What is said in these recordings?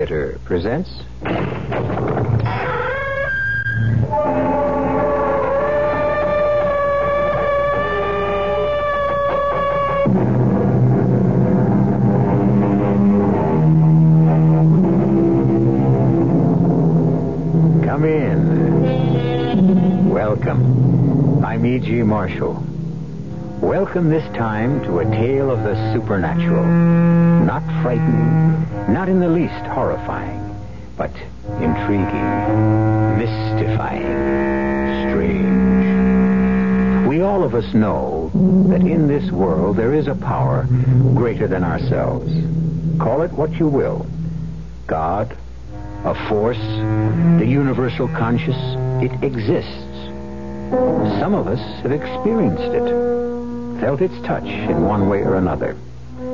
Theater presents Come In. Welcome. I'm E. G. Marshall. Welcome this time to a tale of the supernatural. Not frightening, not in the least horrifying, but intriguing, mystifying, strange. We all of us know that in this world there is a power greater than ourselves. Call it what you will. God, a force, the universal conscious, it exists. Some of us have experienced it. Felt its touch in one way or another.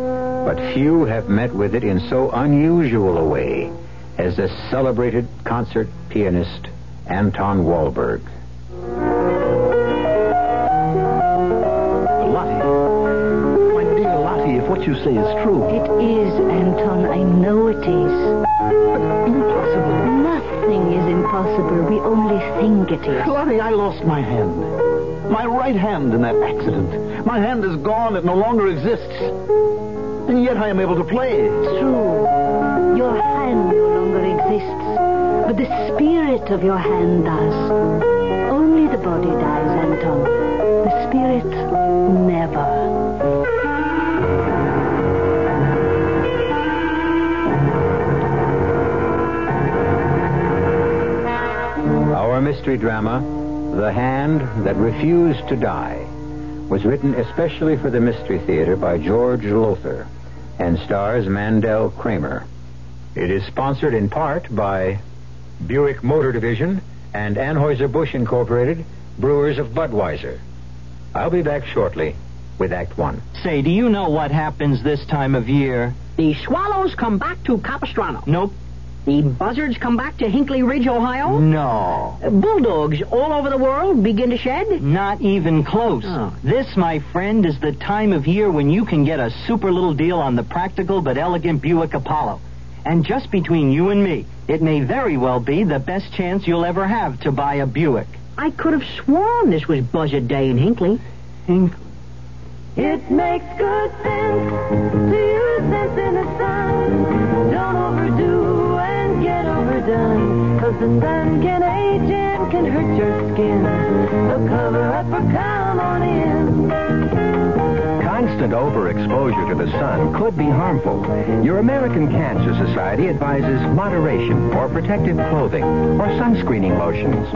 But few have met with it in so unusual a way as the celebrated concert pianist Anton Wahlberg. Lottie, my dear Lottie, if what you say is true... It is, Anton, I know it is. But impossible. Nothing is impossible. We only think it is. Lottie, I lost my hand. My right hand in that accident. My hand is gone. It no longer exists. And yet I am able to play. True. Your hand no longer exists. But the spirit of your hand does. Only the body dies, Anton. The spirit never. Our mystery drama... The Hand That Refused to Die was written especially for the Mystery Theater by George Lowthar and stars Mandel Kramer. It is sponsored in part by Buick Motor Division and Anheuser-Busch Incorporated, brewers of Budweiser. I'll be back shortly with Act One. Say, do you know what happens this time of year? The swallows come back to Capistrano. Nope. The buzzards come back to Hinkley Ridge, Ohio? No. Bulldogs all over the world begin to shed? Not even close. Oh. This, my friend, is the time of year when you can get a super little deal on the practical but elegant Buick Apollo. And just between you and me, it may very well be the best chance you'll ever have to buy a Buick. I could have sworn this was Buzzard Day in Hinkley. Hinkley. It makes good sense to use sense in the sun. Don't overdo. Get overdone, cause the sun can age and can hurt your skin. So cover up or come on in. Constant overexposure to the sun could be harmful. Your American Cancer Society advises moderation or protective clothing or sunscreening lotions.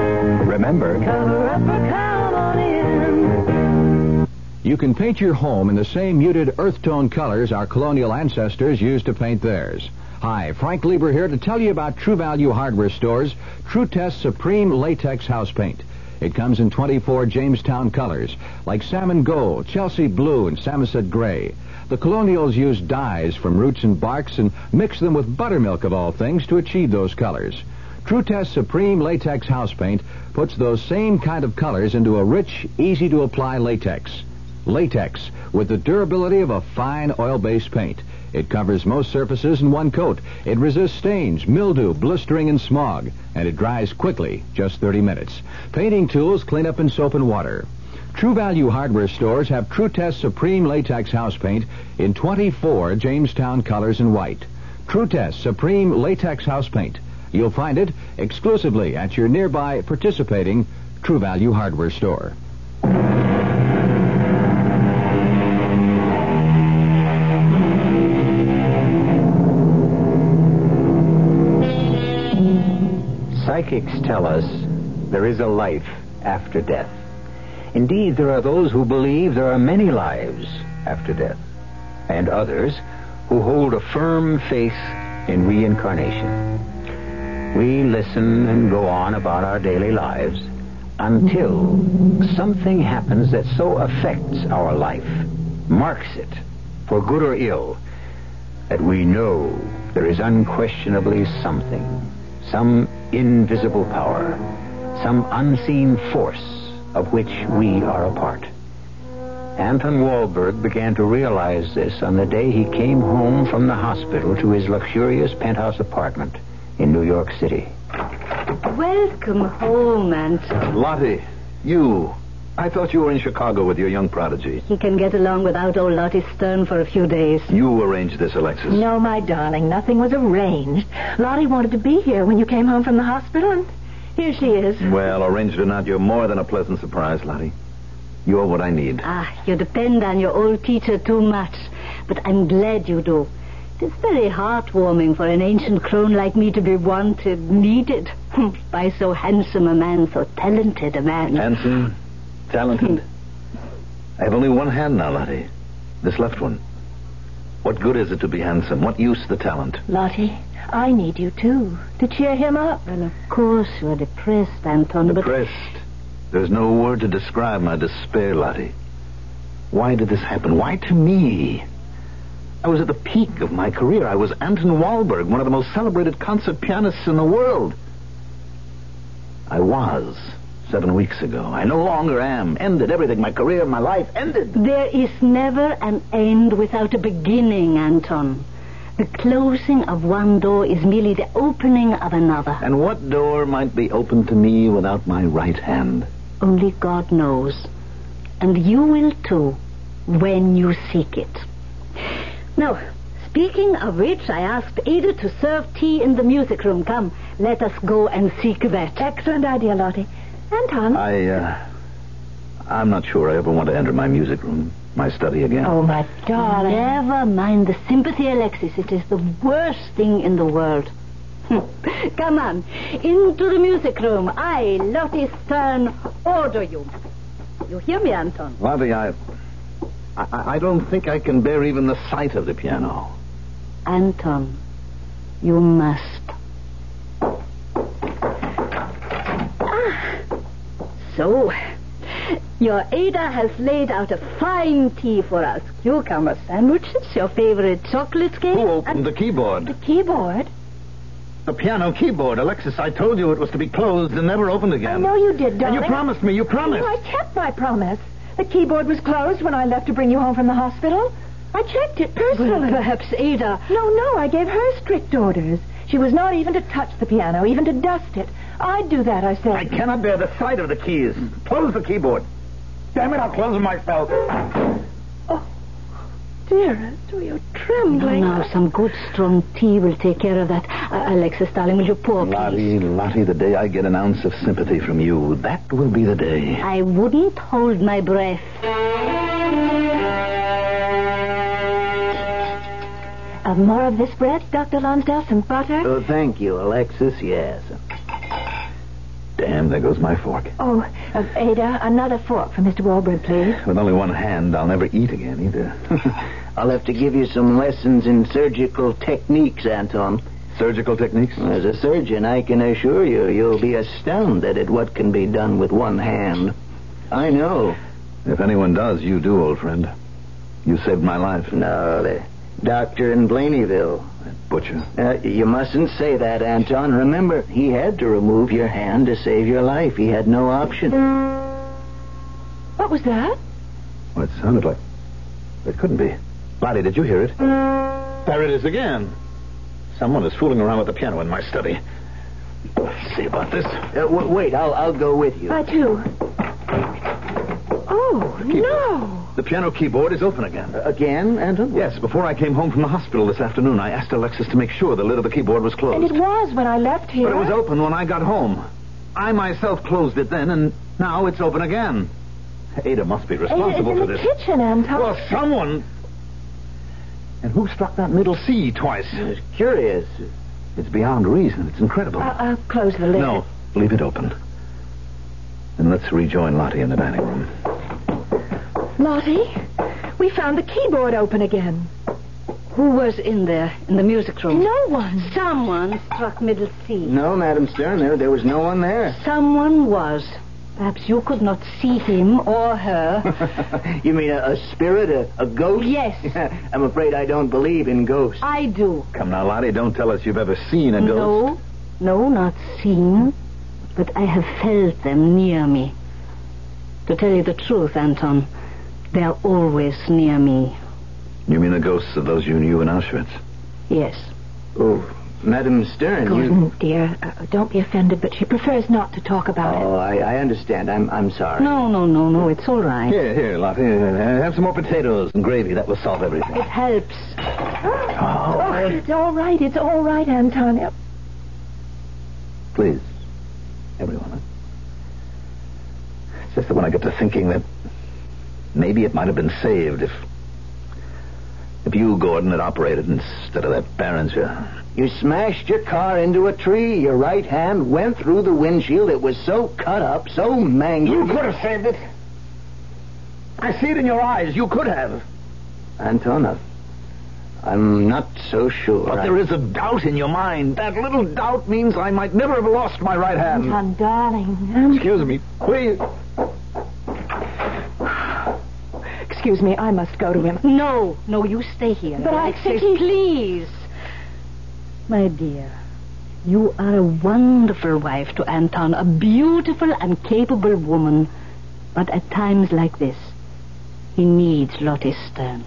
Remember, cover up or come on in. You can paint your home in the same muted earth tone colors our colonial ancestors used to paint theirs. Hi, Frank Lieber here to tell you about True Value Hardware Store's True Test Supreme Latex House Paint. It comes in 24 Jamestown colors, like salmon gold, Chelsea blue, and Samoset gray. The colonials used dyes from roots and barks and mixed them with buttermilk, of all things, to achieve those colors. True Test Supreme Latex House Paint puts those same kind of colors into a rich, easy-to-apply latex. Latex, with the durability of a fine oil-based paint. It covers most surfaces in one coat. It resists stains, mildew, blistering, and smog. And it dries quickly, just 30 minutes. Painting tools clean up in soap and water. True Value Hardware Stores have True Test Supreme Latex House Paint in 24 Jamestown colors in white. True Test Supreme Latex House Paint. You'll find it exclusively at your nearby participating True Value Hardware Store. Psychics tell us there is a life after death. Indeed, there are those who believe there are many lives after death, and others who hold a firm faith in reincarnation. We listen and go on about our daily lives until something happens that so affects our life, marks it, for good or ill, that we know there is unquestionably something, some invisible power, some unseen force of which we are a part. Anton Wahlberg began to realize this on the day he came home from the hospital to his luxurious penthouse apartment in New York City. Welcome home, Anton. Lottie, you. I thought you were in Chicago with your young prodigy. He can get along without old Lottie Stern for a few days. You arranged this, Alexis. No, my darling, nothing was arranged. Lottie wanted to be here when you came home from the hospital, and here she is. Well, arranged or not, you're more than a pleasant surprise, Lottie. You're what I need. Ah, you depend on your old teacher too much, but I'm glad you do. It's very heartwarming for an ancient crone like me to be wanted, needed, by so handsome a man, so talented a man. Handsome? Talented. I have only one hand now, Lottie. This left one. What good is it to be handsome? What use the talent? Lottie, I need you, too, to cheer him up. Well, of course, you're depressed, Anton. Depressed? But... there's no word to describe my despair, Lottie. Why did this happen? Why to me? I was at the peak of my career. I was Anton Wahlberg, one of the most celebrated concert pianists in the world. I was... 7 weeks ago. I no longer am. Ended everything. My career, my life ended. There is never an end without a beginning, Anton. The closing of one door is merely the opening of another. And what door might be opened to me without my right hand? Only God knows. And you will too, when you seek it. Now, speaking of which, I asked Ada to serve tea in the music room. Come, let us go and seek that. Excellent idea, Lottie. Anton? I'm not sure I ever want to enter my music room, my study again. Oh, my darling. Never mind the sympathy, Alexis. It is the worst thing in the world. Come on, into the music room. I, Lottie Stern, order you. You hear me, Anton? Lottie, I don't think I can bear even the sight of the piano. Anton, you must. So, your Ada has laid out a fine tea for us. Cucumber sandwiches, your favorite chocolate cake. Who opened the keyboard? The keyboard? The piano keyboard. Alexis, I told you it was to be closed and never opened again. I know you did, darling. And you promised me. You promised. No, I kept my promise. The keyboard was closed when I left to bring you home from the hospital. I checked it personally. Well, perhaps Ada... No, I gave her strict orders. She was not even to touch the piano, even to dust it. I'd do that, I said. I cannot bear the sight of the keys. Close the keyboard. Damn it, I'll close it myself. Oh, dearest, you're trembling. No, some good strong tea will take care of that. Alexis, darling, will you pour, please? Lottie, the day I get an ounce of sympathy from you, that will be the day. I wouldn't hold my breath. More of this bread, Dr. Lonsdale, some butter? Oh, thank you, Alexis, yes. Damn, there goes my fork. Oh, Ada, another fork for Mr. Wahlberg, please. With only one hand, I'll never eat again, either. I'll have to give you some lessons in surgical techniques, Anton. Surgical techniques? As a surgeon, I can assure you, you'll be astounded at what can be done with one hand. I know. If anyone does, you do, old friend. You saved my life. No, the doctor in Blaneyville... Butcher. You mustn't say that, Anton. Remember, he had to remove your hand to save your life. He had no option. What was that? Well, it sounded like... it couldn't be. Lottie, did you hear it? There it is again. Someone is fooling around with the piano in my study. Let's see about this. Wait, I'll go with you. I too. Oh, no. The piano keyboard is open again. Again, Anton? Yes, before I came home from the hospital this afternoon, I asked Alexis to make sure the lid of the keyboard was closed. And it was when I left here. But it was open when I got home. I myself closed it then, and now it's open again. Ada must be responsible for this. Ada is in the kitchen, Anton. Well, someone... and who struck that middle C twice? It's curious. It's beyond reason. It's incredible. I'll close the lid. No, leave it open. And let's rejoin Lottie in the dining room. Lottie, we found the keyboard open again. Who was in there, in the music room? No one. Someone struck middle C. No, Madam Stern, there was no one there. Someone was. Perhaps you could not see him or her. You mean a spirit, a ghost? Yes. I'm afraid I don't believe in ghosts. I do. Come now, Lottie, don't tell us you've ever seen a ghost. No, not seen, but I have felt them near me. To tell you the truth, Anton... They're always near me. You mean the ghosts of those you knew in Auschwitz? Yes. Oh, Madam Stern, Gordon, you... dear, don't be offended, but she prefers not to talk about it. Oh, I understand. I'm sorry. No, it's all right. Here, Lottie, have some more potatoes and gravy. That will solve everything. It helps. Oh, it's all right, Anton. Please, everyone, huh? It's just that when I get to thinking that maybe it might have been saved if you, Gordon, had operated instead of that Barringer. You smashed your car into a tree. Your right hand went through the windshield. It was so cut up, so mangled. You could have saved it. I see it in your eyes. You could have. Anton, I'm not so sure. But there is a doubt in your mind. That little doubt means I might never have lost my right hand. Anton, darling. Excuse me. Please. Excuse me, I must go to him. No, you stay here. But Alexis, I think please. My dear, you are a wonderful wife to Anton, a beautiful and capable woman. But at times like this, he needs Lottie Stern.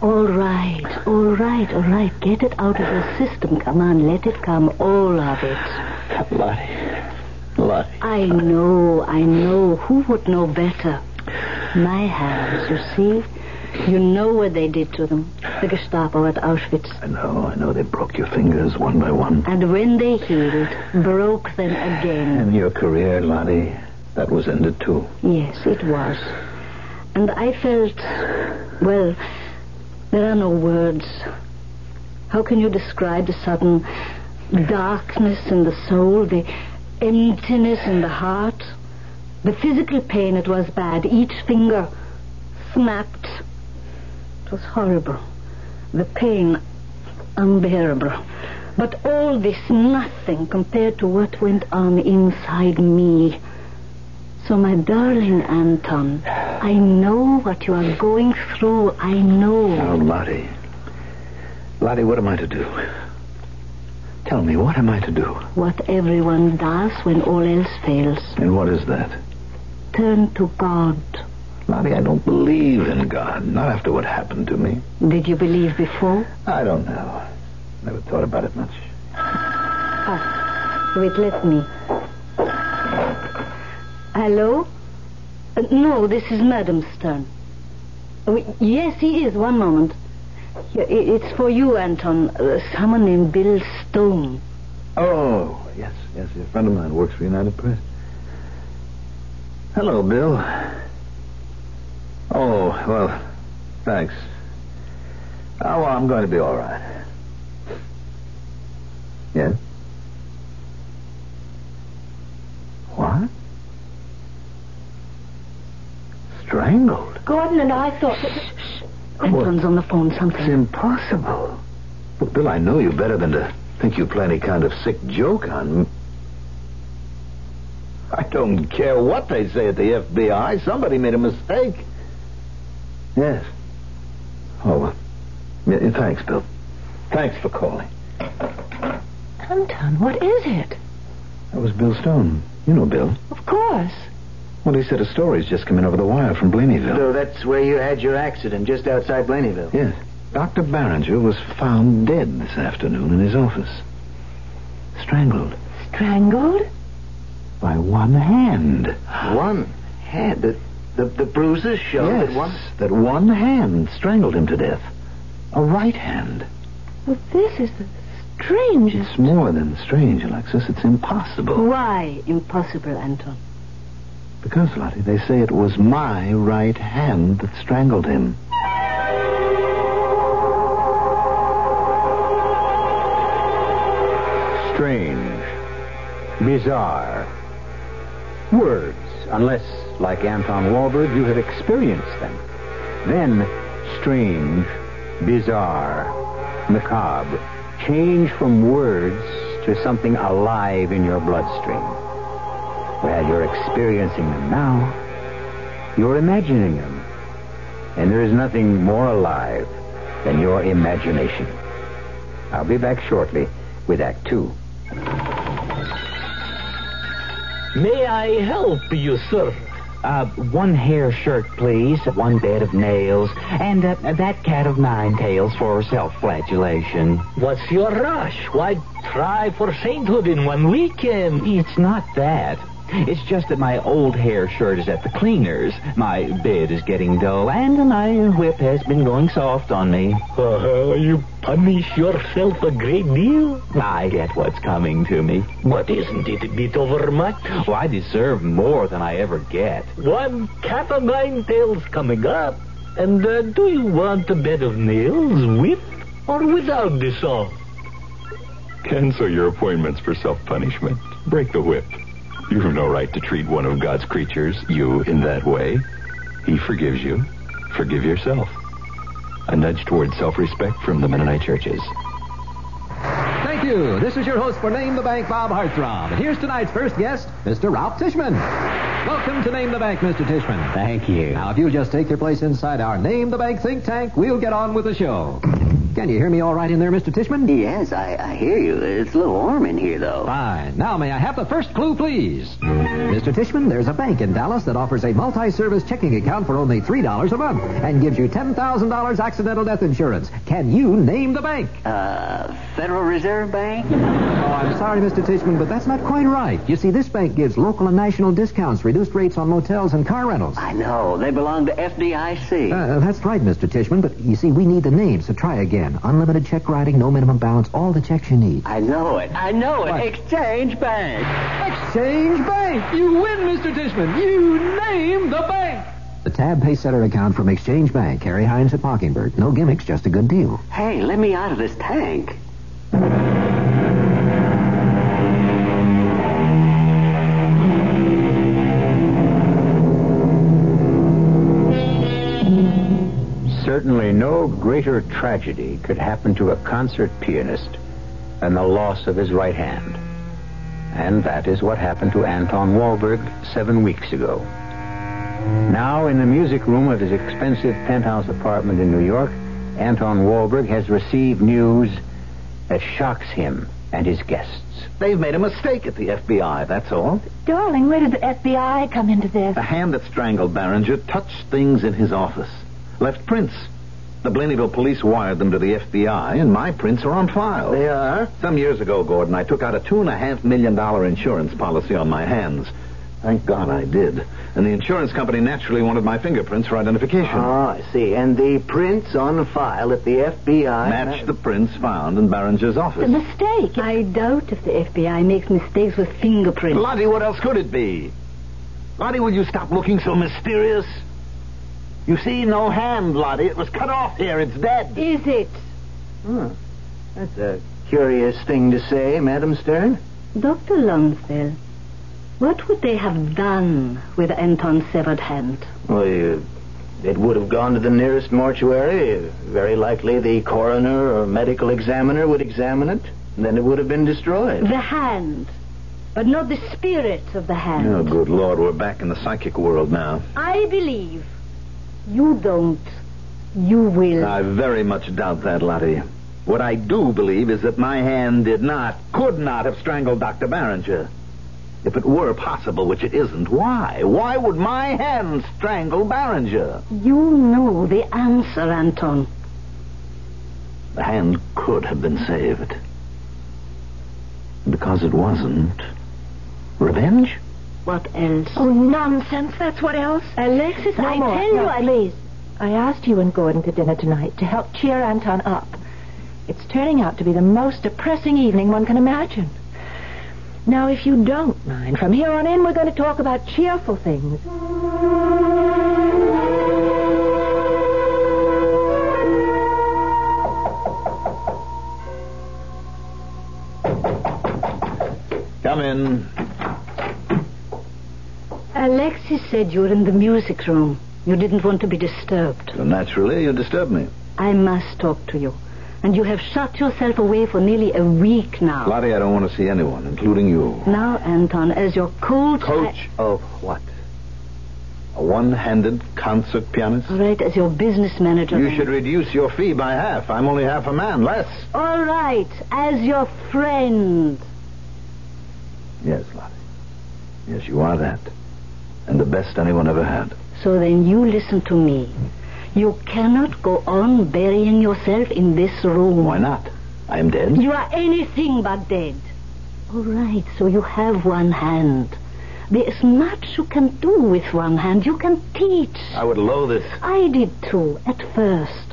All right. Get it out of your system. Come on, let it come, all of it. Lottie. I know. Who would know better? My hands, you see? You know what they did to them. The Gestapo at Auschwitz. I know. They broke your fingers one by one. And when they healed, broke them again. And your career, Lottie, that was ended too. Yes, it was. And I felt, well, there are no words. How can you describe the sudden darkness in the soul, the emptiness in the heart? The physical pain, it was bad. Each finger snapped. It was horrible. The pain unbearable. But all this nothing compared to what went on inside me. So, my darling Anton, I know what you are going through. I know. Now, Lottie, what am I to do? Tell me, what am I to do? What everyone does when all else fails. And what is that? Turn to God. Lottie, I don't believe in God. Not after what happened to me. Did you believe before? I don't know. Never thought about it much. Ah, wait, let me. Hello? No, this is Madam Stern. Oh, yes, he is. One moment. It's for you, Anton. Someone named Bill Stone. Oh, yes. A friend of mine works for United Press. Hello, Bill. Oh, well, thanks. Oh, well, I'm going to be all right. Yes? What? Strangled? Gordon and I thought that... Anton's on the phone, something. It's impossible. Well, Bill, I know you better than to think you play any kind of sick joke on me. I don't care what they say at the FBI. Somebody made a mistake. Yes. Oh, well. Thanks, Bill. Thanks for calling. Anton, what is it? That was Bill Stone. You know Bill. Of course. Well, he said a story's just come in over the wire from Blaneyville. So that's where you had your accident, just outside Blaneyville? Yes. Dr. Barringer was found dead this afternoon in his office. Strangled. Strangled? By one hand. One hand? The bruises show that one... Yes, that one hand strangled him to death. A right hand. Well, this is the strangest... It's more than strange, Alexis. It's impossible. Why impossible, Anton? Because, Lottie, they say it was my right hand that strangled him. Strange. Bizarre. Words, unless, like Anton Wahlberg, you have experienced them. Then, strange, bizarre, macabre. Change from words to something alive in your bloodstream. Well, you're experiencing them now. You're imagining them. And there is nothing more alive than your imagination. I'll be back shortly with Act 2. May I help you, sir? One hair shirt, please, one bed of nails, and that cat of nine tails for self-flagellation. What's your rush? Why try for sainthood in one weekend? It's not that. It's just that my old hair shirt is at the cleaners, my bed is getting dull, and my whip has been going soft on me. You punish yourself a great deal? I get what's coming to me. But isn't it a bit overmuch? Oh, I deserve more than I ever get. One cat of nine tails coming up. And do you want a bed of nails with or without the saw? Cancel your appointments for self-punishment. Break the whip. You have no right to treat one of God's creatures, you, in that way. He forgives you. Forgive yourself. A nudge towards self-respect from the Mennonite churches. Thank you. This is your host for Name the Bank, Bob Hartrum. And here's tonight's first guest, Mr. Ralph Tishman. Welcome to Name the Bank, Mr. Tishman. Thank you. Now, if you'll just take your place inside our Name the Bank think tank, we'll get on with the show. Can you hear me all right in there, Mr. Tishman? Yes, I hear you. It's a little warm in here, though. Fine. Now, may I have the first clue, please? Mr. Tishman, there's a bank in Dallas that offers a multi-service checking account for only $3 a month and gives you $10,000 accidental death insurance. Can you name the bank? Federal Reserve Bank? Oh, I'm sorry, Mr. Tishman, but that's not quite right. You see, this bank gives local and national discounts, reduced rates on motels and car rentals. I know. They belong to FDIC. That's right, Mr. Tishman, but you see, we need the name, so try again. Unlimited check writing, no minimum balance, all the checks you need. I know it. What? Exchange Bank. Exchange Bank. You win, Mr. Tishman. You name the bank. The tab pay setter account from Exchange Bank. Harry Hines at Mockingbird. No gimmicks, just a good deal. Hey, let me out of this tank. Certainly no greater tragedy could happen to a concert pianist than the loss of his right hand. And that is what happened to Anton Wahlberg 7 weeks ago. Now, in the music room of his expensive penthouse apartment in New York, Anton Wahlberg has received news that shocks him and his guests. They've made a mistake at the FBI, that's all. Darling, where did the FBI come into this? The hand that strangled Barringer touched things in his office. Left prints. The Blaneyville police wired them to the FBI, and my prints are on file. They are? Some years ago, Gordon, I took out a $2.5 million insurance policy on my hands. Thank God I did. And the insurance company naturally wanted my fingerprints for identification. Oh, I see. And the prints on file at the FBI... match the prints found in Barringer's office. It's a mistake. I doubt if the FBI makes mistakes with fingerprints. Lottie, what else could it be? Lottie, will you stop looking so mysterious? You see, no hand, Lottie. It was cut off here. It's dead. Is it? Hmm. That's a curious thing to say, Madam Stern. Dr. Lonsdale, what would they have done with Anton's severed hand? Well, it would have gone to the nearest mortuary. Very likely the coroner or medical examiner would examine it. And then it would have been destroyed. The hand. But not the spirit of the hand. Oh, good Lord, we're back in the psychic world now. I believe... you don't. You will. I very much doubt that, Lottie. What I do believe is that my hand could not have strangled Dr. Barringer. If it were possible, which it isn't, why? Why would my hand strangle Barringer? You know the answer, Anton. The hand could have been saved. Because it wasn't. Revenge? What else? Oh, nonsense. That's what else. Alexis, Please. I asked you and Gordon to dinner tonight to help cheer Anton up. It's turning out to be the most depressing evening one can imagine. Now, if you don't mind, from here on in, we're going to talk about cheerful things. Come in. Alexis said you were in the music room. You didn't want to be disturbed. So naturally, you disturbed me. I must talk to you. And you have shut yourself away for nearly a week now. Lottie, I don't want to see anyone, including you. Now, Anton, as your coach... Coach of what? A one-handed concert pianist? All right, as your business manager... You should reduce your fee by half. I'm only half a man, less. All right, as your friend. Yes, Lottie. Yes, you are that. And the best anyone ever had. So then you listen to me. You cannot go on burying yourself in this room. Why not? I am dead. You are anything but dead. All right, so you have one hand. There is much you can do with one hand. You can teach. I would loathe this. I did too, at first.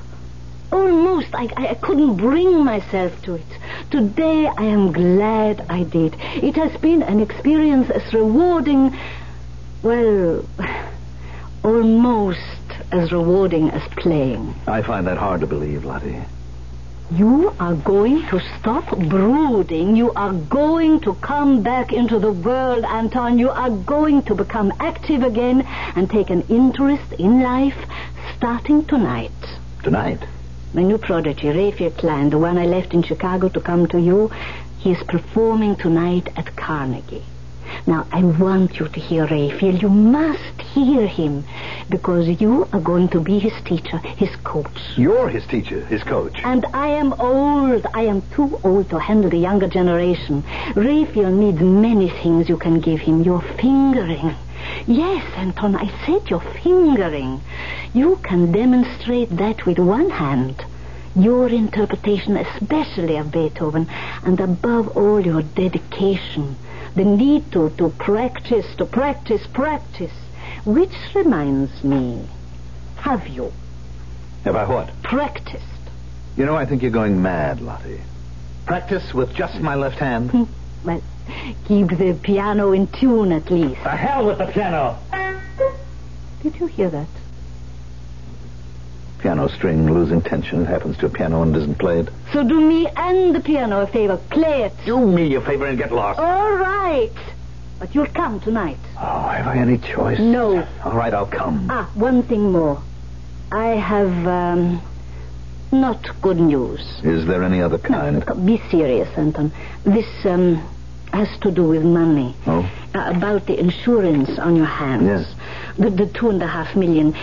Almost. I couldn't bring myself to it. Today I am glad I did. It has been an experience as rewarding, well, almost as rewarding as playing. I find that hard to believe, Lottie. You are going to stop brooding. You are going to come back into the world, Anton. You are going to become active again and take an interest in life, starting tonight. Tonight? My new prodigy, Raphael Klein, the one I left in Chicago to come to you, he is performing tonight at Carnegie. Now, I want you to hear Raphael. You must hear him, because you are going to be his teacher, his coach. You're his teacher, his coach. And I am old. I am too old to handle the younger generation. Raphael needs many things you can give him. Your fingering. Yes, Anton, I said your fingering. You can demonstrate that with one hand. Your interpretation, especially of Beethoven, and above all, your dedication. The need to practice, practice. Which reminds me, have you? Have I what? Practiced. You know, I think you're going mad, Lottie. Practice with just my left hand? Well, keep the piano in tune at least. The hell with the piano! Did you hear that? Piano string losing tension. It happens to a piano and isn't played. So do me and the piano a favor. Play it. Do me a favor and get lost. All right. But you'll come tonight. Oh, have I any choice? No. All right, I'll come. Ah, one thing more. I have, not good news. Is there any other kind? No, be serious, Anton. This, has to do with money. Oh? About the insurance on your hands. Yes. The $2.5 million.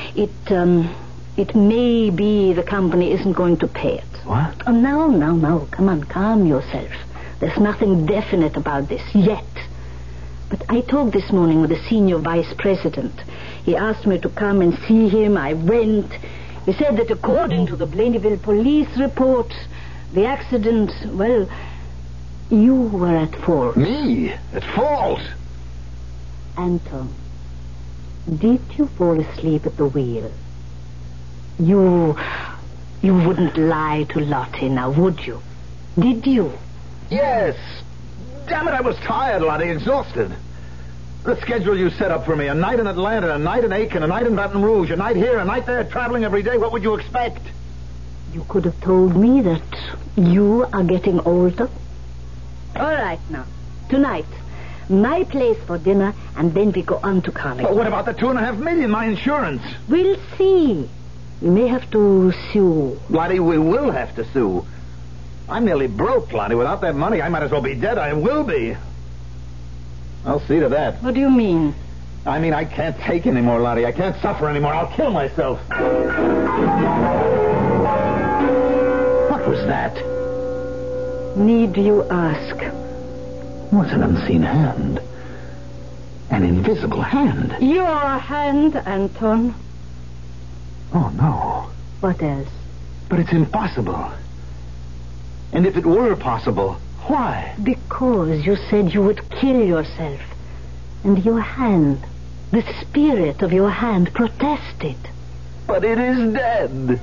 It may be the company isn't going to pay it. What? Oh, no. Come on, calm yourself. There's nothing definite about this yet. But I talked this morning with the senior vice president. He asked me to come and see him. I went. He said that according to the Blaneyville police report, the accident, well, you were at fault. Me? At fault? Anton, did you fall asleep at the wheel? You wouldn't lie to Lottie now, would you? Did you? Yes. Damn it, I was tired, Lottie, exhausted. The schedule you set up for me, a night in Atlanta, a night in Aiken, a night in Baton Rouge, a night here, a night there, traveling every day. What would you expect? You could have told me that you are getting older. All right, now. Tonight, my place for dinner, and then we go on to Carnegie. But what about the $2.5 million, my insurance? We'll see. You may have to sue. Lottie, we will have to sue. I'm nearly broke, Lottie. Without that money, I might as well be dead. I will be. I'll see to that. What do you mean? I mean, I can't take any more, Lottie. I can't suffer anymore. I'll kill myself. What was that? Need you ask? What's an unseen hand? An invisible hand. Your hand, Anton. Oh, no. What else? But it's impossible. And if it were possible, why? Because you said you would kill yourself. And your hand, the spirit of your hand, protested. But it is dead.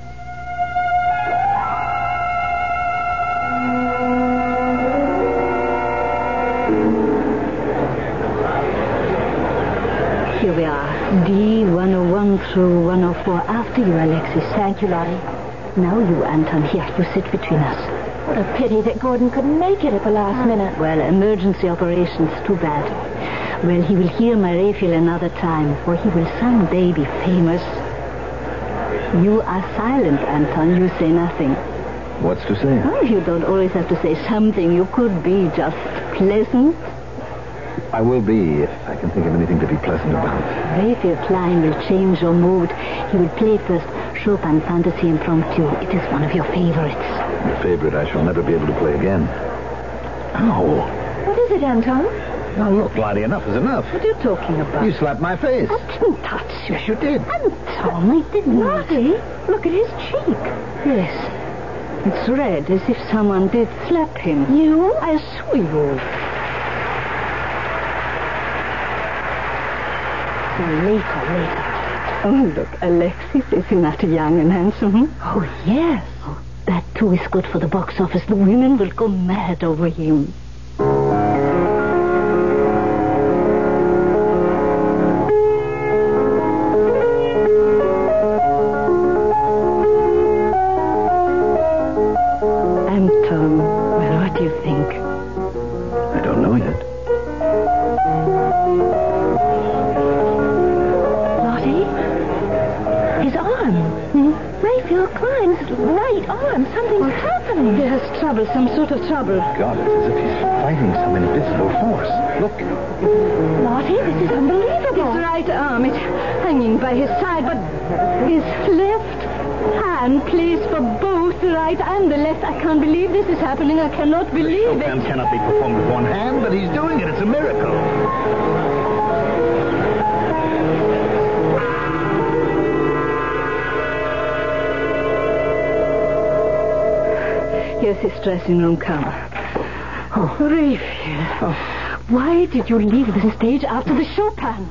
Here we are. D-101 through 104. After you, Alexis. Thank you, Lottie. Now you, Anton. Here, you sit between us. What a pity that Gordon couldn't make it at the last minute. Well, emergency operations. Too bad. Well, he will hear my Raphael another time, for he will someday be famous. You are silent, Anton. You say nothing. What's to say? Oh, you don't always have to say something. You could be just pleasant. I will be, if I can think of anything to be pleasant about. Raphael Klein will change your mood. He will play first Chopin Fantasy Impromptu. It is one of your favorites. The favorite I shall never be able to play again. Ow. What is it, Anton? Now, look, Lottie, enough is enough. What are you talking about? You slapped my face. I didn't touch you. Yes, you did. I didn't touch you. I didn't. Lottie, look at his cheek. Yes. It's red, as if someone did slap him. You? I saw you. Later. Oh, look, Alexis, isn't that young and handsome? Oh, yes. Oh, that, too, is good for the box office. The women will go mad over him. God, it's as if he's fighting some invisible force. Look. Lottie, this is unbelievable. His right arm, it's hanging by his side, but his left hand plays for both the right and the left. I can't believe this is happening. I cannot believe it. The Shokan cannot be performed with one hand, but he's doing it. It's a miracle. Here's his dressing room cover. Oh, Raphael. Oh. Why did you leave the stage after the Chopin?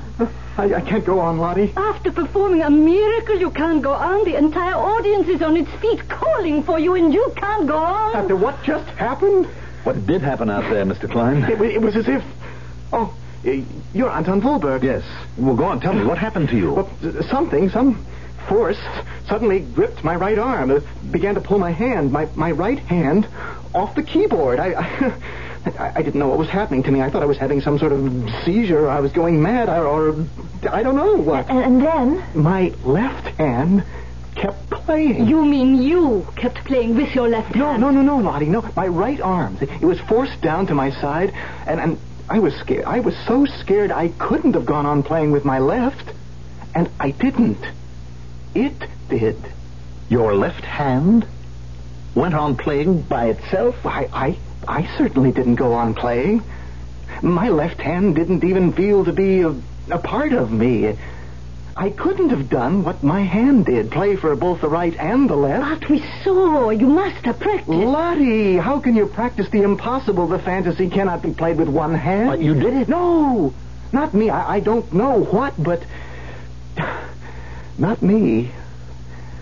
I can't go on, Lottie. After performing a miracle, you can't go on. The entire audience is on its feet calling for you, and you can't go on. After what just happened? What did happen out there, Mr. Klein? It was as if... Oh, you're Anton Wahlberg. Yes. Well, go on, tell me, what happened to you? Well, something, some... force suddenly gripped my right arm, began to pull my hand, my right hand, off the keyboard. I didn't know what was happening to me. I thought I was having some sort of seizure. I was going mad, or I don't know what. And then? My left hand kept playing. You mean you kept playing with your left hand? No, Lottie, no. My right arm. It was forced down to my side, and I was scared. I was so scared I couldn't have gone on playing with my left, and I didn't. It did. Your left hand went on playing by itself? I certainly didn't go on playing. My left hand didn't even feel to be a part of me. I couldn't have done what my hand did, play for both the right and the left. But we saw. You must have practiced. Lottie, how can you practice the impossible? The fantasy cannot be played with one hand. But you did it. No, not me. I don't know what, but... Not me.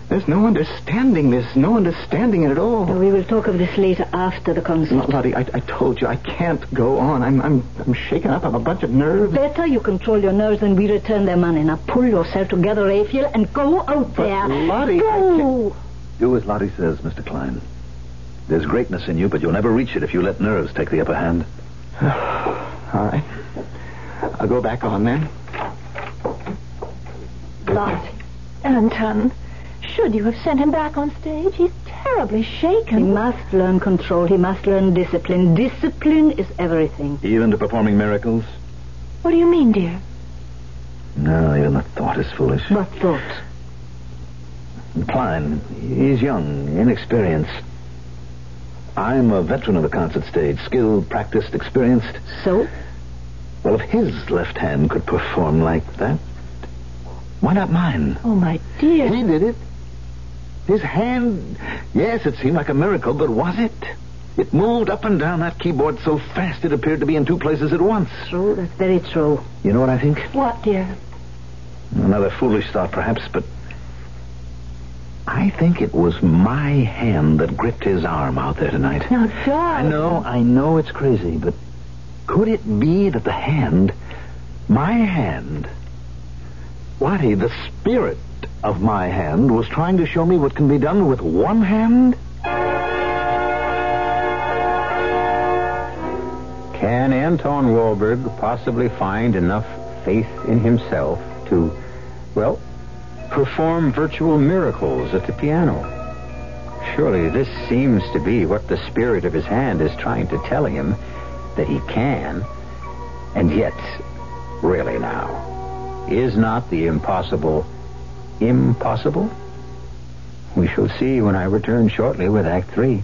There's no understanding this, no understanding it at all. We will talk of this later after the concert. Lottie, I told you I can't go on. I'm shaken up. I'm a bunch of nerves. Better you control your nerves and we return their money. Now pull yourself together, Raphael, and go out there. Lottie, go. Do as Lottie says, Mr. Klein. There's greatness in you, but you'll never reach it if you let nerves take the upper hand. All right. I'll go back on then. Lottie. Anton, should you have sent him back on stage? He's terribly shaken. He must learn control. He must learn discipline. Discipline is everything. Even to performing miracles? What do you mean, dear? No, even the thought is foolish. What thought? Klein, he's young, inexperienced. I'm a veteran of the concert stage, skilled, practiced, experienced. So? Well, if his left hand could perform like that, why not mine? Oh, my dear. He did it. His hand, yes, it seemed like a miracle, but was it? It moved up and down that keyboard so fast it appeared to be in two places at once. True, that's very true. You know what I think? What, dear? Another foolish thought, perhaps, but... I think it was my hand that gripped his arm out there tonight. Now, George... I know it's crazy, but... could it be that the hand... my hand... Lottie, the spirit of my hand was trying to show me what can be done with one hand? Can Anton Wahlberg possibly find enough faith in himself to, well, perform virtual miracles at the piano? Surely this seems to be what the spirit of his hand is trying to tell him that he can. And yet, really now... is not the impossible impossible? We shall see when I return shortly with Act 3.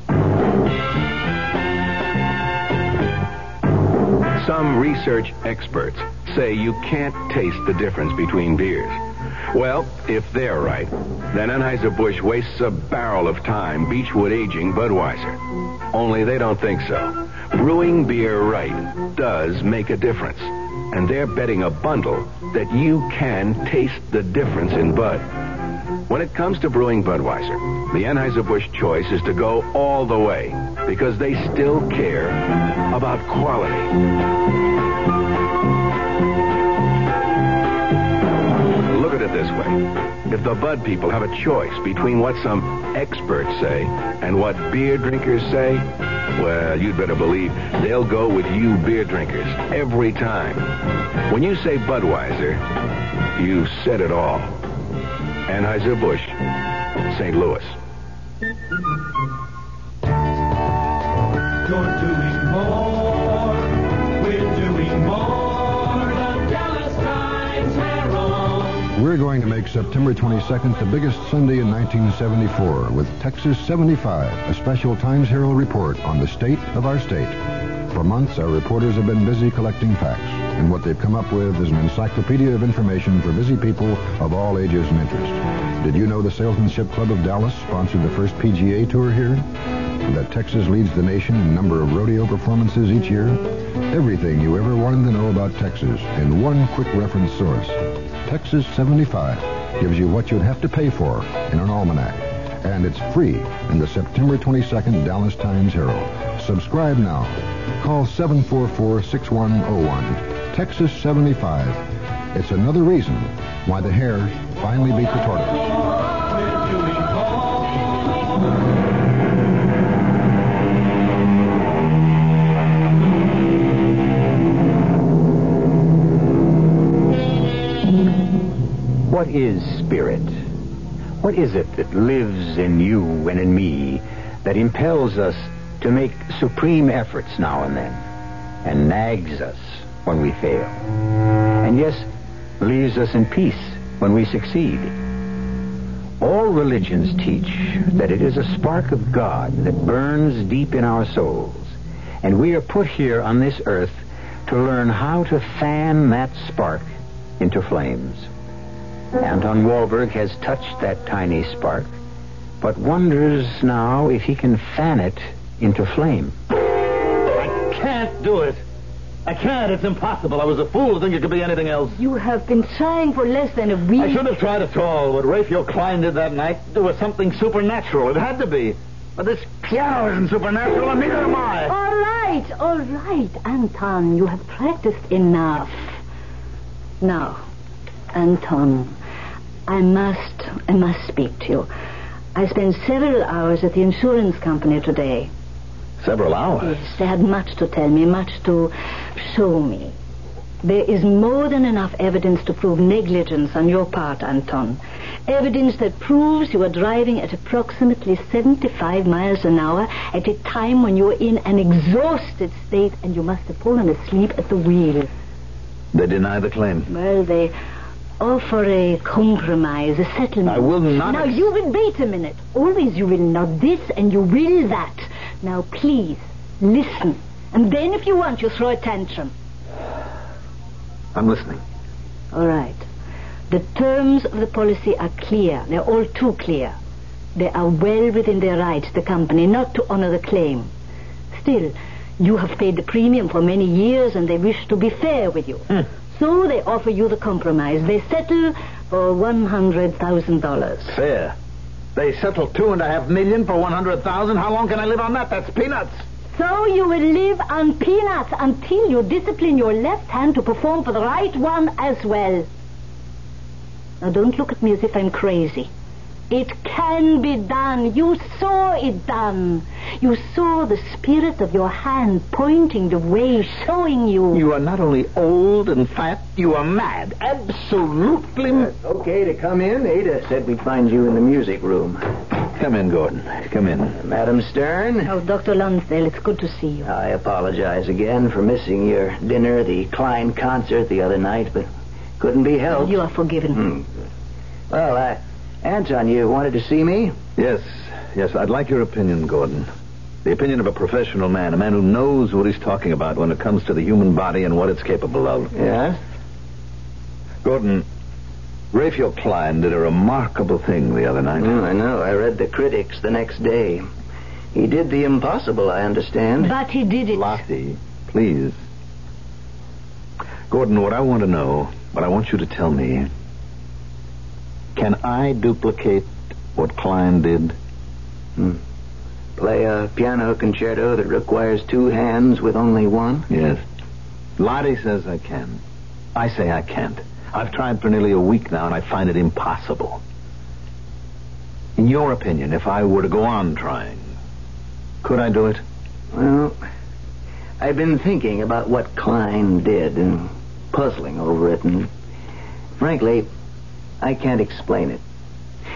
Some research experts say you can't taste the difference between beers. Well, if they're right, then Anheuser-Busch wastes a barrel of time Beechwood aging Budweiser. Only they don't think so. Brewing beer right does make a difference. And they're betting a bundle that you can taste the difference in Bud. When it comes to brewing Budweiser, the Anheuser-Busch choice is to go all the way because they still care about quality. Look at it this way. If the Bud people have a choice between what some experts say and what beer drinkers say, well, you'd better believe they'll go with you beer drinkers every time. When you say Budweiser, you've said it all. Anheuser-Busch, St. Louis. You're doing more. We're doing more. The Dallas Times Herald. We're going to make September 22nd the biggest Sunday in 1974 with Texas 75, a special Times Herald report on the state of our state. For months, our reporters have been busy collecting facts. And what they've come up with is an encyclopedia of information for busy people of all ages and interests. Did you know the Salesmanship Club of Dallas sponsored the first PGA tour here? And that Texas leads the nation in number of rodeo performances each year? Everything you ever wanted to know about Texas in one quick reference source. Texas 75 gives you what you'd have to pay for in an almanac. And it's free in the September 22nd Dallas Times Herald. Subscribe now. Call 744-6101. Texas 75. It's another reason why the hare finally beat the tortoise. What is spirit? What is it that lives in you and in me that impels us to make supreme efforts now and then and nags us when we fail? And yes, leaves us in peace when we succeed. All religions teach that it is a spark of God that burns deep in our souls, and we are put here on this earth to learn how to fan that spark into flames. Anton Wahlberg has touched that tiny spark, but wonders now if he can fan it into flame. I can't do it. I can't. It's impossible. I was a fool to think it could be anything else. You have been trying for less than a week. I shouldn't have tried at all. What Raphael Klein did that night, there was something supernatural. It had to be. But this piano isn't supernatural, and neither am I. All right, Anton. You have practiced enough. Now, Anton, I must speak to you. I spent several hours at the insurance company today. Several hours? Yes, they had much to tell me, much to show me. There is more than enough evidence to prove negligence on your part, Anton. Evidence that proves you were driving at approximately 75 miles an hour at a time when you were in an exhausted state and you must have fallen asleep at the wheel. They deny the claim. Well, they offer a compromise, a settlement. I will not. Now, you will wait a minute. Always you will not this and you will that. Now, please, listen. And then, if you want, you throw a tantrum. I'm listening. All right. The terms of the policy are clear. They're all too clear. They are well within their rights, the company, not to honor the claim. Still, you have paid the premium for many years, and they wish to be fair with you. So they offer you the compromise. They settle for $100,000. Fair. They settled $2.5 million for $100,000. How long can I live on that? That's peanuts. So you will live on peanuts until you discipline your left hand to perform for the right one as well. Now, don't look at me as if I'm crazy. It can be done. You saw it done. You saw the spirit of your hand pointing the way, showing you. You are not only old and fat, you are mad. Absolutely mad. Okay to come in. Ada said we'd find you in the music room. Come in, Gordon. Come in. Madam Stern. Oh, Dr. Lonsdale, it's good to see you. I apologize again for missing your dinner, the Klein concert the other night, but couldn't be helped. You are forgiven. Well, Anton, you wanted to see me? Yes. I'd like your opinion, Gordon. The opinion of a professional man, a man who knows what he's talking about when it comes to the human body and what it's capable of. Yes? Gordon, Raphael Klein did a remarkable thing the other night. Oh, I know. I read the critics the next day. He did the impossible, I understand. But he did it. Lottie, please. Gordon, what I want to know, what I want you to tell me, can I duplicate what Klein did? Play a piano concerto that requires two hands with only one? Yes. Lottie says I can. I say I can't. I've tried for nearly a week now, and I find it impossible. In your opinion, if I were to go on trying, could I do it? Well, I've been thinking about what Klein did and puzzling over it, and frankly, I can't explain it.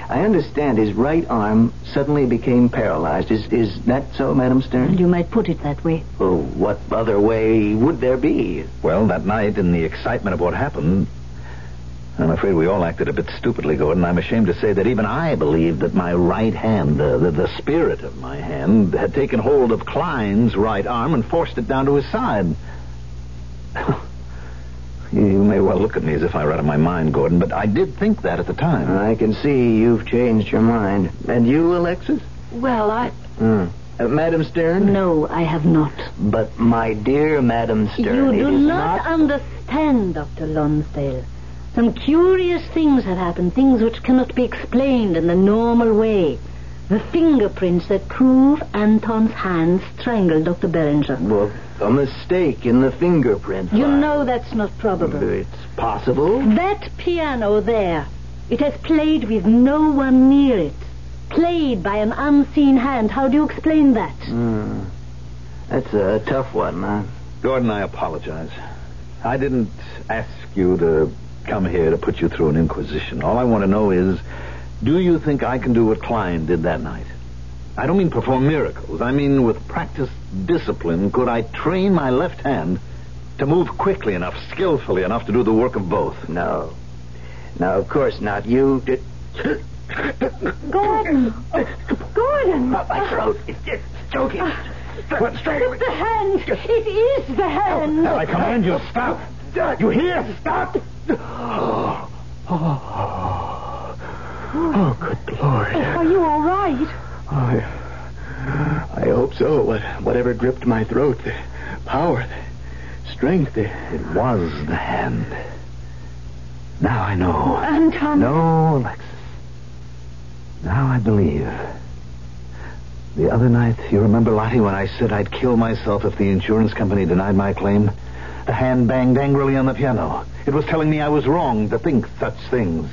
I understand his right arm suddenly became paralyzed. Is that so, Madam Stern? You might put it that way. Oh, what other way would there be? Well, that night, in the excitement of what happened, I'm afraid we all acted a bit stupidly, Gordon. I'm ashamed to say that even I believed that my right hand, the spirit of my hand, had taken hold of Klein's right arm and forced it down to his side. You may well look at me as if I were out of my mind, Gordon, but I did think that at the time. I can see you've changed your mind. And you, Alexis? Well, I... Madam Stern? No, I have not. But, my dear Madam Stern, you do not understand, Dr. Lonsdale. Some curious things have happened, things which cannot be explained in the normal way. The fingerprints that prove Anton's hand strangled Dr. Barringer. Well, a mistake in the fingerprint. You know that's not probable. It's possible. That piano there, it has played with no one near it. Played by an unseen hand. How do you explain that? That's a tough one, huh? Gordon, I apologize. I didn't ask you to come here to put you through an inquisition. All I want to know is... do you think I can do what Klein did that night? I don't mean perform miracles. I mean with practice, discipline, could I train my left hand to move quickly enough, skillfully enough to do the work of both? No. No, of course not. You did... Gordon! Oh, Gordon! My throat is just choking. It's the hand! It is the hand! No, I command you, stop! You hear? Stop! Oh, good Lord. Are you all right? I hope so. Whatever gripped my throat, the power, the strength, It was the hand. Now I know. Anton. No, Alexis. Now I believe. The other night, you remember, Lottie, when I said I'd kill myself if the insurance company denied my claim? The hand banged angrily on the piano. It was telling me I was wrong to think such things.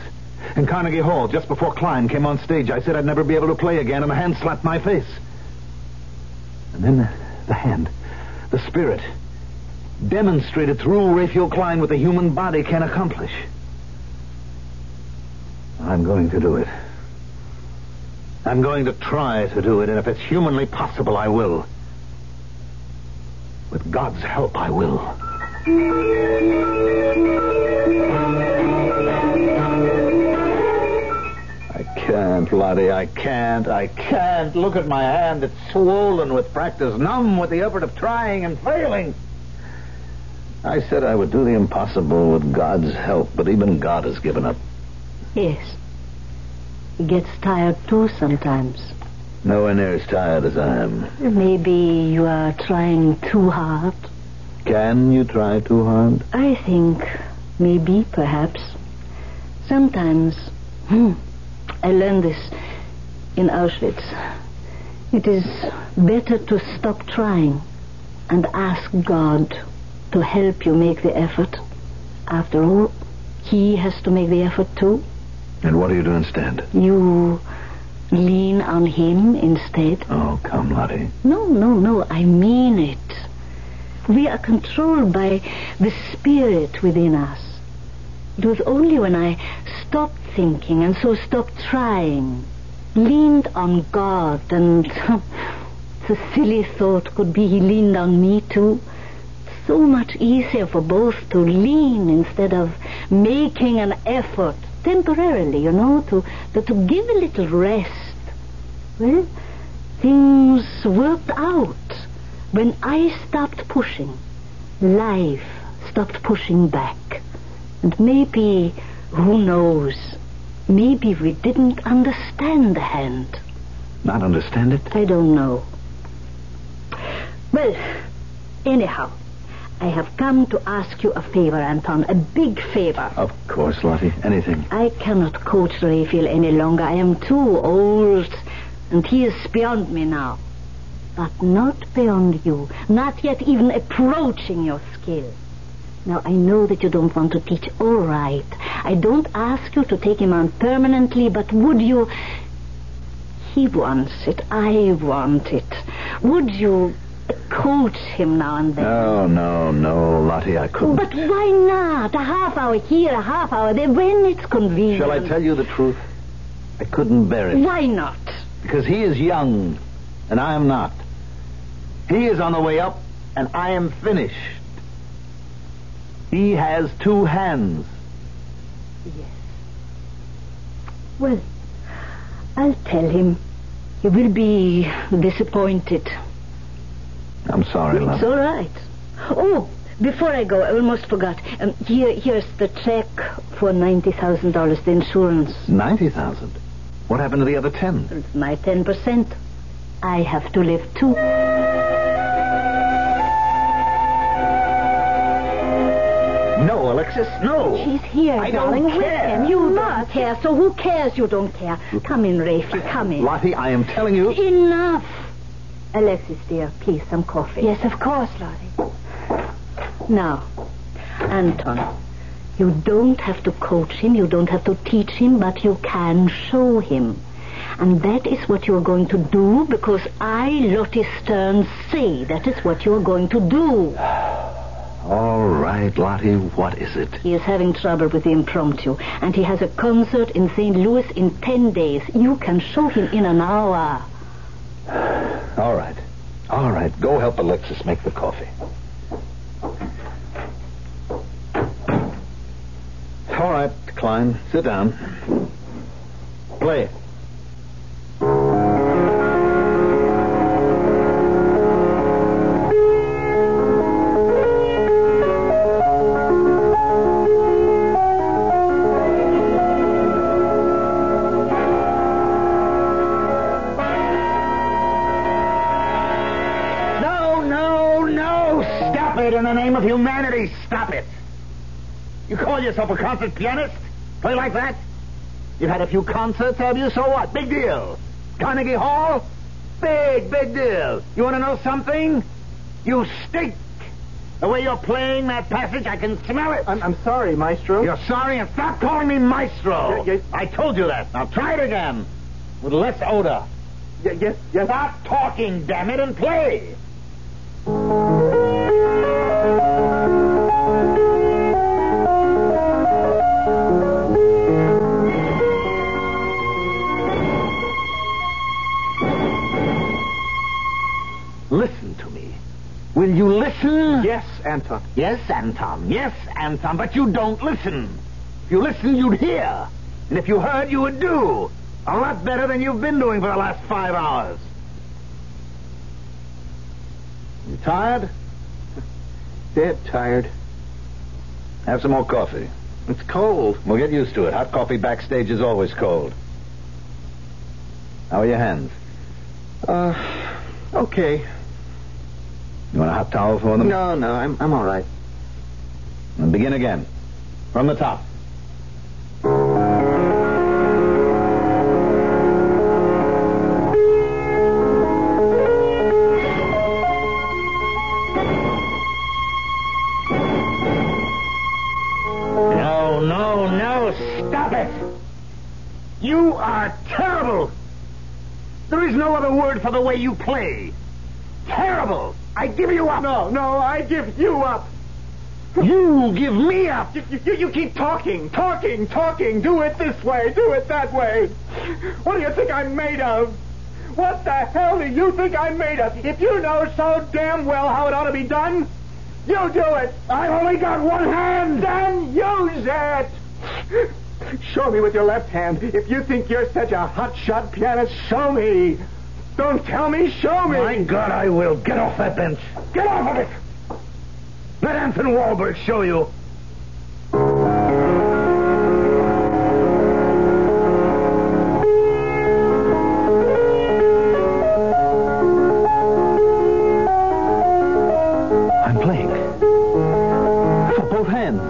In Carnegie Hall, just before Klein came on stage, I said I'd never be able to play again, and the hand slapped my face. And then the hand, the spirit, demonstrated through Raphael Klein what the human body can accomplish. I'm going to do it. I'm going to try to do it, and if it's humanly possible, I will. With God's help, I will. Lottie, I can't. Look at my hand. It's swollen with practice, numb with the effort of trying and failing. I said I would do the impossible with God's help, but even God has given up. Yes. He gets tired, too, sometimes. Nowhere near as tired as I am. Maybe you are trying too hard. Can you try too hard? I think maybe, perhaps. Sometimes... I learned this in Auschwitz. It is better to stop trying and ask God to help you make the effort. After all, He has to make the effort too. And what do you do instead? You lean on Him instead. Oh, come, Lottie. No, I mean it. We are controlled by the spirit within us. It was only when I stopped thinking and so stopped trying, leaned on God, and the silly thought could be He leaned on me too. So much easier for both to lean instead of making an effort, temporarily, you know, to give a little rest. Well, things worked out. When I stopped pushing, life stopped pushing back. And maybe, who knows, maybe we didn't understand the hand. Not understand it? I don't know. Well, anyhow, I have come to ask you a favor, Anton, a big favor. Of course, Lottie, anything. I cannot coach Raphael any longer. I am too old, and he is beyond me now. But not beyond you, not yet even approaching your skill. Now, I know that you don't want to teach, all right. I don't ask you to take him on permanently, but would you... He wants it, I want it. Would you... coach him now and then? No, Lottie, I couldn't. But why not? A half hour here, a half hour there, when it's convenient. Shall I tell you the truth? I couldn't bear it. Why not? Because he is young, and I am not. He is on the way up, and I am finished. He has two hands. Yes. Well, I'll tell him. He will be disappointed. I'm sorry, Lottie. It's all right. Oh, before I go, I almost forgot. Here's the check for $90,000, the insurance. $90,000? What happened to the other 10? It's my 10%. I have to live too. No, Alexis, no. He's here, I darling. Don't care. With him. You must care, so who cares you don't care? Come in, Rafe, come in. Lottie, I am telling you... Enough. Alexis, dear, please, some coffee. Yes, of course, Lottie. Now, Anton, you don't have to coach him, you don't have to teach him, but you can show him. And that is what you're going to do, because I, Lottie Stern, say that is what you're going to do. All right, Lottie, what is it? He is having trouble with the impromptu, and he has a concert in St. Louis in 10 days. You can show him in an hour. All right. Go help Alexis make the coffee. All right, Klein. Sit down. Play. Yourself a concert pianist? Play like that? You've had a few concerts, have you? So what? Big deal. Carnegie Hall? Big deal. You want to know something? You stink. The way you're playing that passage, I can smell it. I'm sorry, Maestro. You're sorry? And stop calling me Maestro. I told you that. Now try it again. With less odor. Yes. Stop talking, damn it, and play. Listen to me. Will you listen? Yes, Anton. Yes, Anton. But you don't listen. If you listened, you'd hear. And if you heard, you would do. A lot better than you've been doing for the last 5 hours. You tired? Dead tired. Have some more coffee. It's cold. We'll get used to it. Hot coffee backstage is always cold. How are your hands? Okay. You want a hot towel for them? No, I'm all right. And begin again. From the top. No, stop it! You are terrible! There is no other word for the way you play. Terrible! I give you up. No, I give you up. You give me up. You keep talking. Do it this way, do it that way. What do you think I'm made of? What the hell do you think I'm made of? If you know so damn well how it ought to be done, you do it. I've only got one hand. Then use it. Show me with your left hand. If you think you're such a hotshot pianist, show me. Don't tell me, show me. My God, I will. Get off that bench. Get off of it. Let Anton Wahlberg show you. I'm playing. For both hands.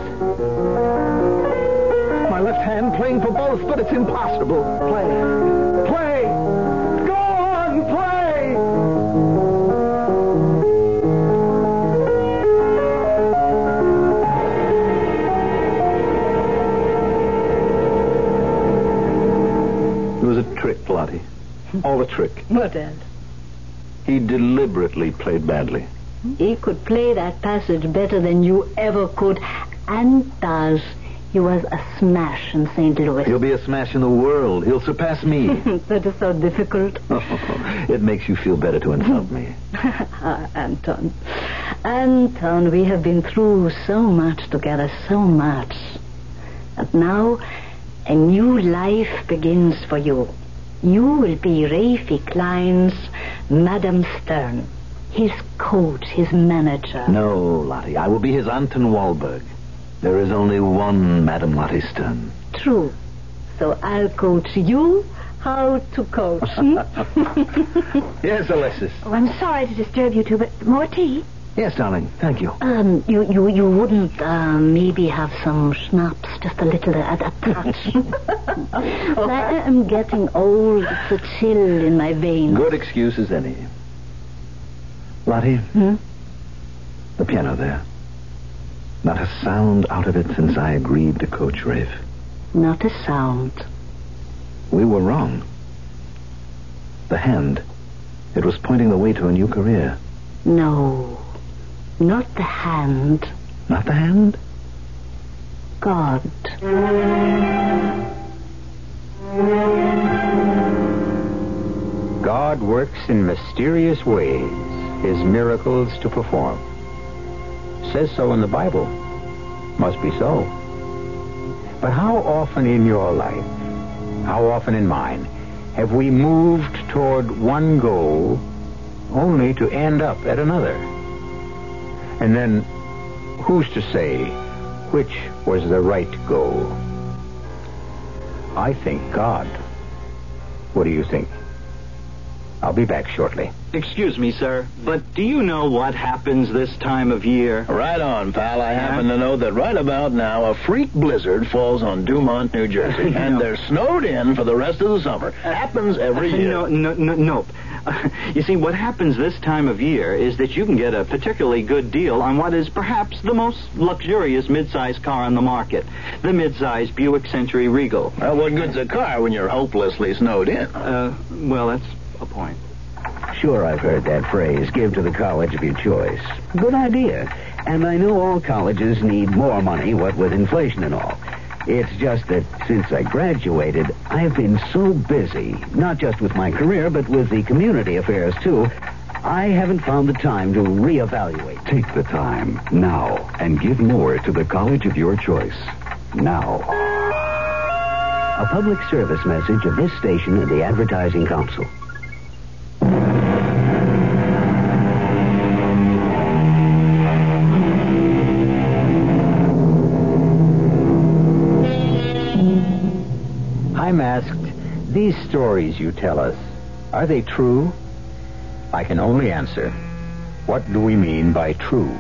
My left hand playing for both, but it's impossible. Play. Play. Go on, play! It was a trick, Lottie. All a trick. What then? He deliberately played badly. He could play that passage better than you ever could. Antas, he was a smash in St. Louis. He'll be a smash in the world. He'll surpass me. That is so difficult. Oh, it makes you feel better to insult me. Anton. Anton, we have been through so much together, so much. And now, a new life begins for you. You will be Raphael Klein's Madame Stern. His coach, his manager. No, Lottie, I will be his Anton Wahlberg. There is only one Madame Lottie Stern. True. So I'll coach you how to coach. Yes, Alexis. Oh, I'm sorry to disturb you two, but more tea? Yes, darling, thank you. You wouldn't maybe have some schnapps, just a little at a touch. I am getting old. It's a chill in my veins. Good excuse as any. Lottie, The piano there. Not a sound out of it since I agreed to coach Rafe. Not a sound. We were wrong. The hand, it was pointing the way to a new career. No, not the hand. Not the hand? God. God works in mysterious ways. His miracles to perform. Says so in the Bible. Must be so. But how often in your life, how often in mine, have we moved toward one goal only to end up at another? And then, who's to say which was the right goal? I think God. What do you think? I'll be back shortly. Excuse me, sir, but do you know what happens this time of year? Right on, pal. I happen to know that right about now a freak blizzard falls on Dumont, New Jersey, and they're snowed in for the rest of the summer. Happens every year. No. You see, what happens this time of year is that you can get a particularly good deal on what is perhaps the most luxurious mid-size car on the market, the mid-size Buick Century Regal. Well, what good's a car when you're hopelessly snowed in? Well, that's a point. Sure, I've heard that phrase, give to the college of your choice. Good idea. And I know all colleges need more money, what with inflation and all. It's just that since I graduated, I've been so busy, not just with my career, but with the community affairs, too. I haven't found the time to reevaluate. Take the time now and give more to the college of your choice. Now. A public service message of this station and the Advertising Council. I'm asked, these stories you tell us, are they true? I can only answer, what do we mean by true?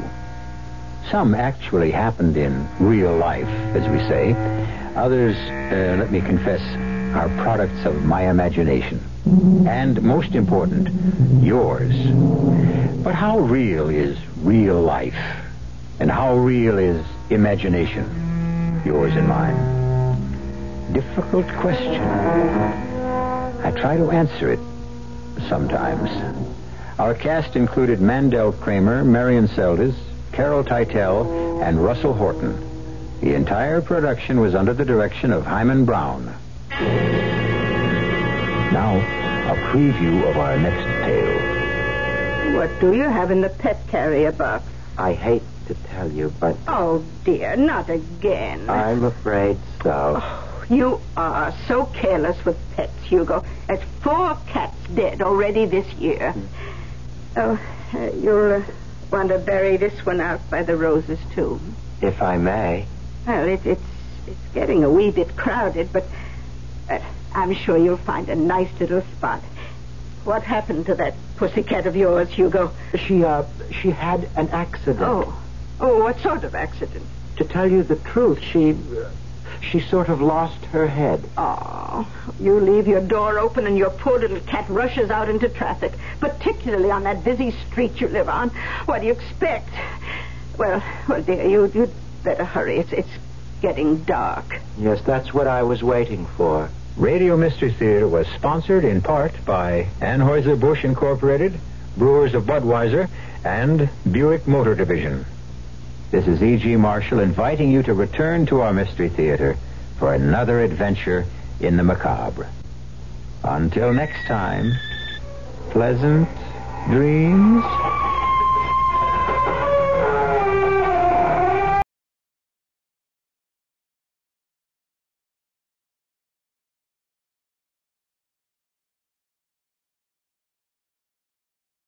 Some actually happened in real life, as we say. Others, let me confess, are products of my imagination. And most important, yours. But how real is real life? And how real is imagination? Yours and mine. Difficult question. I try to answer it sometimes. Our cast included Mandel Kramer, Marion Seldes, Carol Tytel, and Russell Horton. The entire production was under the direction of Hyman Brown. Now, a preview of our next tale. What do you have in the pet carrier box? I hate to tell you, but... Oh, dear, not again. I'm afraid so. Oh. You are so careless with pets, Hugo. That's 4 cats dead already this year. Oh, you'll want to bury this one out by the roses, too. If I may. Well, it's getting a wee bit crowded, but I'm sure you'll find a nice little spot. What happened to that pussycat of yours, Hugo? She had an accident. Oh, what sort of accident? To tell you the truth, she sort of lost her head. Oh, you leave your door open and your poor little cat rushes out into traffic, particularly on that busy street you live on. What do you expect? Well, dear, you'd better hurry. It's getting dark. Yes, that's what I was waiting for. Radio Mystery Theater was sponsored in part by Anheuser-Busch Incorporated, Brewers of Budweiser, and Buick Motor Division. This is E. G. Marshall inviting you to return to our Mystery Theater for another adventure in the macabre. Until next time, pleasant dreams.